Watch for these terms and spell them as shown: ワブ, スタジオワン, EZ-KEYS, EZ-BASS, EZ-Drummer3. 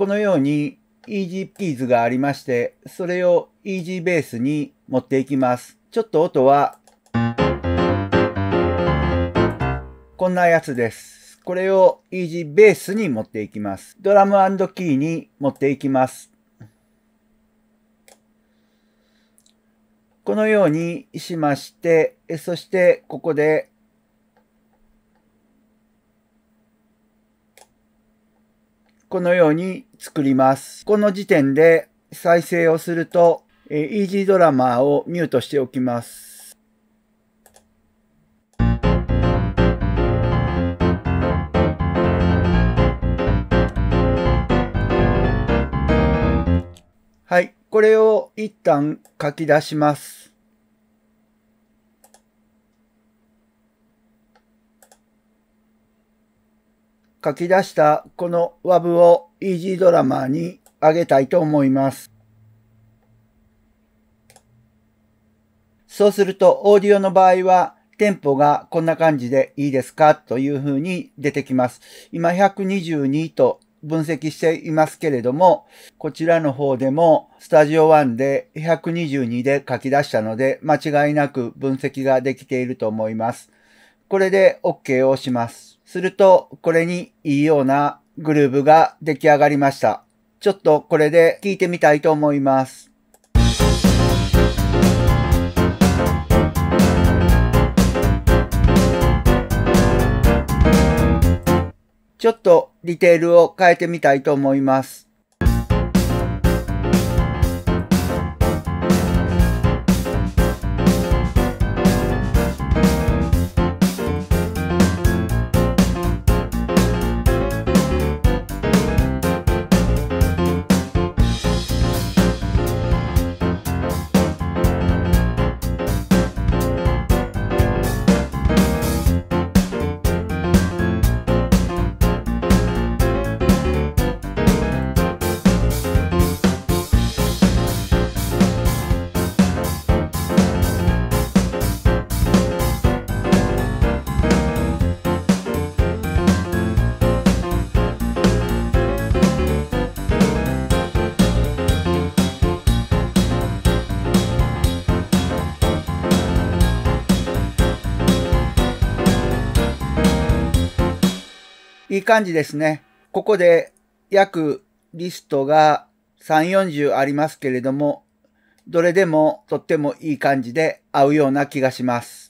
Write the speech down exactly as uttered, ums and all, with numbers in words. このように イーズ ケイズ がありまして、それを イーズ ベース に持っていきます。ちょっと音は、こんなやつです。これを イーズ ベース に持っていきます。ドラム&キーに持っていきます。このようにしまして、そしてここで、このように作ります。この時点で再生をすると、えー、イージードラマーをミュートしておきます。はい、これを一旦書き出します。書き出したこのワブを イージー ドラマーに上げたいと思います。そうするとオーディオの場合はテンポがこんな感じでいいですかというふうに出てきます。今ひゃくにじゅうにと分析していますけれども、こちらの方でもスタジオワンでひゃくにじゅうにで書き出したので間違いなく分析ができていると思います。これで オーケー を押します。すると、これにいいようなグルーヴが出来上がりました。ちょっとこれで聴いてみたいと思います。ちょっとディテールを変えてみたいと思います。いい感じですね。ここで約リストがさん、よんじゅうありますけれども、どれでもとってもいい感じで合うような気がします。